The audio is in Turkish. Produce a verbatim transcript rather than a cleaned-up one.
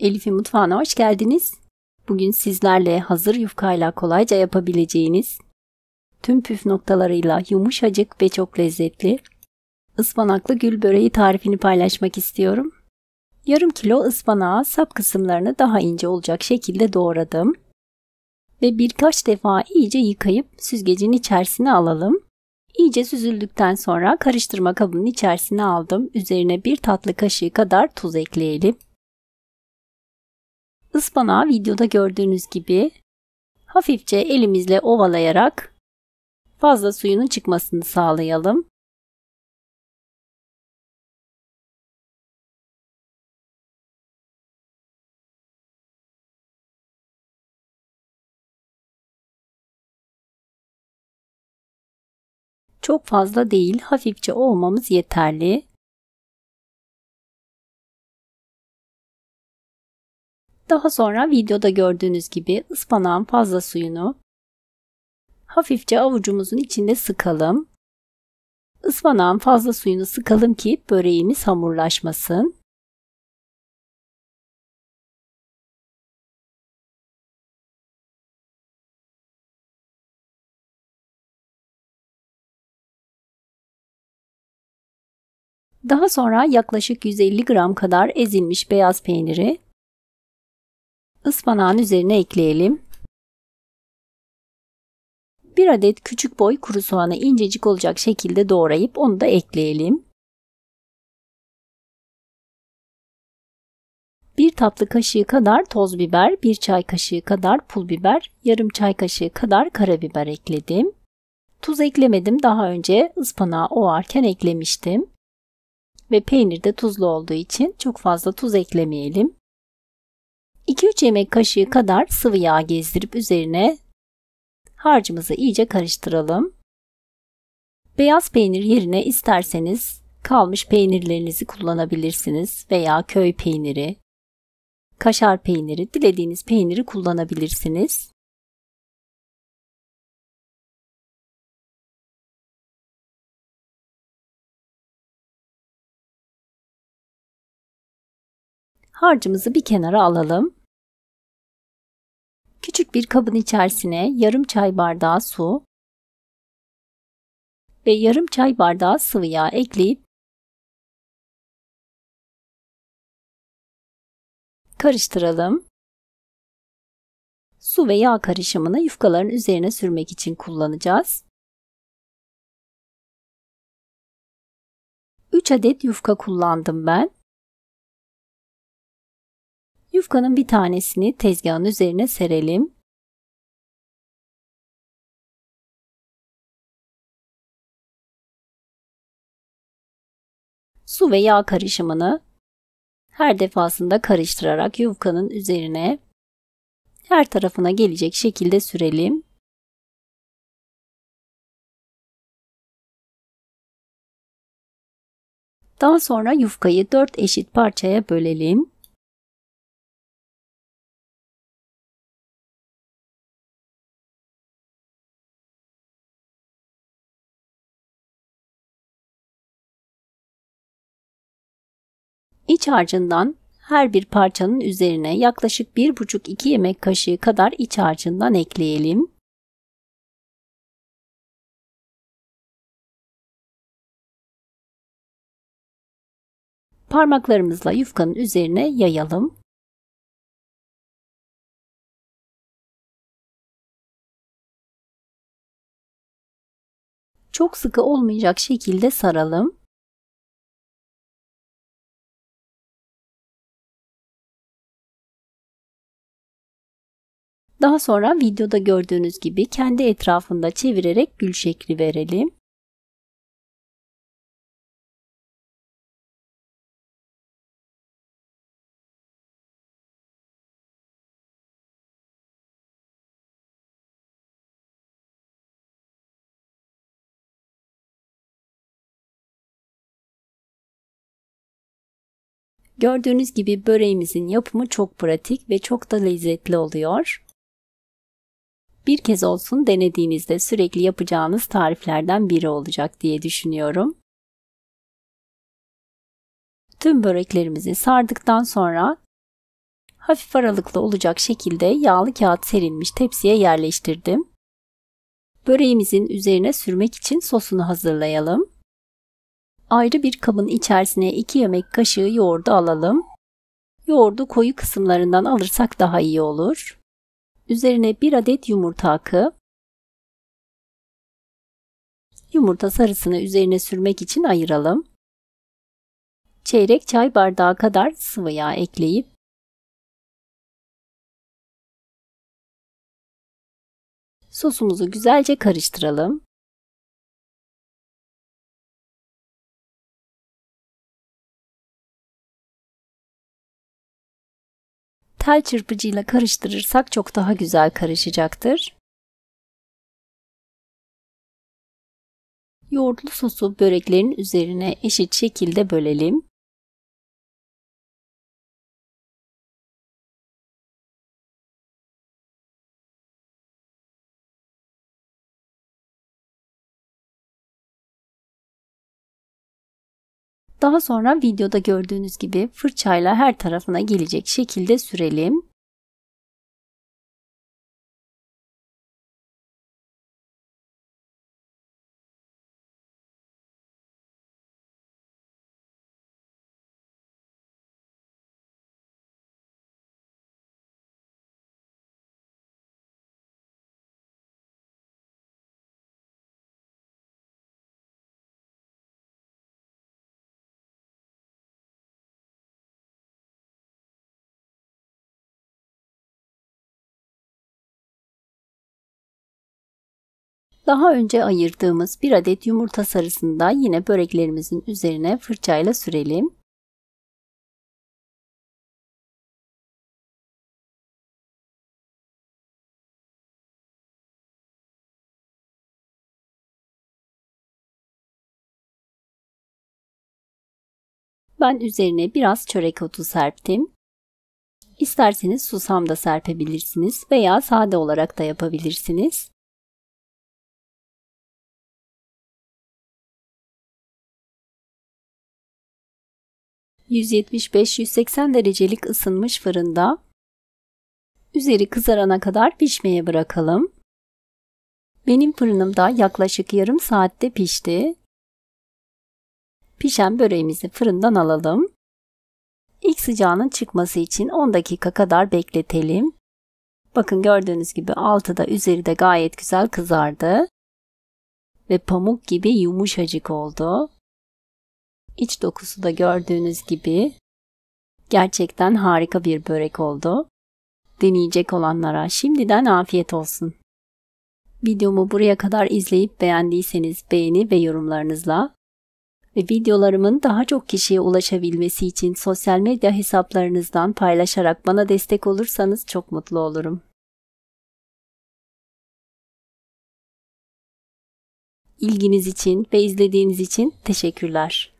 Elif'in mutfağına hoş geldiniz. Bugün sizlerle hazır yufkayla kolayca yapabileceğiniz, tüm püf noktalarıyla yumuşacık ve çok lezzetli ıspanaklı gül böreği tarifini paylaşmak istiyorum. Yarım kilo ıspanağı sap kısımlarını daha ince olacak şekilde doğradım. Ve birkaç defa iyice yıkayıp süzgecin içerisine alalım. İyice süzüldükten sonra karıştırma kabının içerisine aldım. Üzerine bir tatlı kaşığı kadar tuz ekleyelim. Ispanağı videoda gördüğünüz gibi hafifçe elimizle ovalayarak fazla suyunun çıkmasını sağlayalım. Çok fazla değil, hafifçe ovmamız yeterli. Daha sonra videoda gördüğünüz gibi ıspanağın fazla suyunu hafifçe avucumuzun içinde sıkalım. Ispanağın fazla suyunu sıkalım ki böreğimiz hamurlaşmasın. Daha sonra yaklaşık yüz elli gram kadar ezilmiş beyaz peyniri ıspanağın üzerine ekleyelim. Bir adet küçük boy kuru soğanı incecik olacak şekilde doğrayıp onu da ekleyelim. bir tatlı kaşığı kadar toz biber, bir çay kaşığı kadar pul biber, yarım çay kaşığı kadar karabiber ekledim. Tuz eklemedim, daha önce ıspanağı ovarken eklemiştim. Ve peynir de tuzlu olduğu için çok fazla tuz eklemeyelim. iki üç yemek kaşığı kadar sıvı yağ gezdirip üzerine harcımızı iyice karıştıralım. Beyaz peynir yerine isterseniz kalmış peynirlerinizi kullanabilirsiniz veya köy peyniri, kaşar peyniri, dilediğiniz peyniri kullanabilirsiniz. Harcımızı bir kenara alalım. Küçük bir kabın içerisine yarım çay bardağı su ve yarım çay bardağı sıvı yağ ekleyip karıştıralım. Su ve yağ karışımını yufkaların üzerine sürmek için kullanacağız. üç adet yufka kullandım ben. Yufkanın bir tanesini tezgahın üzerine serelim. Su ve yağ karışımını her defasında karıştırarak yufkanın üzerine her tarafına gelecek şekilde sürelim. Daha sonra yufkayı dört eşit parçaya bölelim. İç harcından her bir parçanın üzerine yaklaşık bir buçuk iki yemek kaşığı kadar iç harcından ekleyelim. Parmaklarımızla yufkanın üzerine yayalım. Çok sıkı olmayacak şekilde saralım. Daha sonra videoda gördüğünüz gibi kendi etrafında çevirerek gül şekli verelim. Gördüğünüz gibi böreğimizin yapımı çok pratik ve çok da lezzetli oluyor. Bir kez olsun denediğinizde sürekli yapacağınız tariflerden biri olacak diye düşünüyorum. Tüm böreklerimizi sardıktan sonra hafif aralıklı olacak şekilde yağlı kağıt serilmiş tepsiye yerleştirdim. Böreğimizin üzerine sürmek için sosunu hazırlayalım. Ayrı bir kabın içerisine iki yemek kaşığı yoğurdu alalım. Yoğurdu koyu kısımlarından alırsak daha iyi olur. Üzerine bir adet yumurta akı. Yumurta sarısını üzerine sürmek için ayıralım. Çeyrek çay bardağı kadar sıvı yağ ekleyip sosumuzu güzelce karıştıralım. Tel çırpıcıyla karıştırırsak çok daha güzel karışacaktır. Yoğurtlu sosu böreklerin üzerine eşit şekilde bölelim. Daha sonra videoda gördüğünüz gibi fırçayla her tarafına gelecek şekilde sürelim. Daha önce ayırdığımız bir adet yumurta sarısını da yine böreklerimizin üzerine fırçayla sürelim. Ben üzerine biraz çörek otu serptim. İsterseniz susam da serpebilirsiniz veya sade olarak da yapabilirsiniz. yüz yetmiş beş yüz seksen derecelik ısınmış fırında üzeri kızarana kadar pişmeye bırakalım. Benim fırınımda yaklaşık yarım saatte pişti. Pişen böreğimizi fırından alalım. İlk sıcağının çıkması için on dakika kadar bekletelim. Bakın gördüğünüz gibi altı da üzeri de gayet güzel kızardı. Ve pamuk gibi yumuşacık oldu. İç dokusu da gördüğünüz gibi gerçekten harika bir börek oldu. Deneyecek olanlara şimdiden afiyet olsun. Videomu buraya kadar izleyip beğendiyseniz beğeni ve yorumlarınızla ve videolarımın daha çok kişiye ulaşabilmesi için sosyal medya hesaplarınızdan paylaşarak bana destek olursanız çok mutlu olurum. İlginiz için ve izlediğiniz için teşekkürler.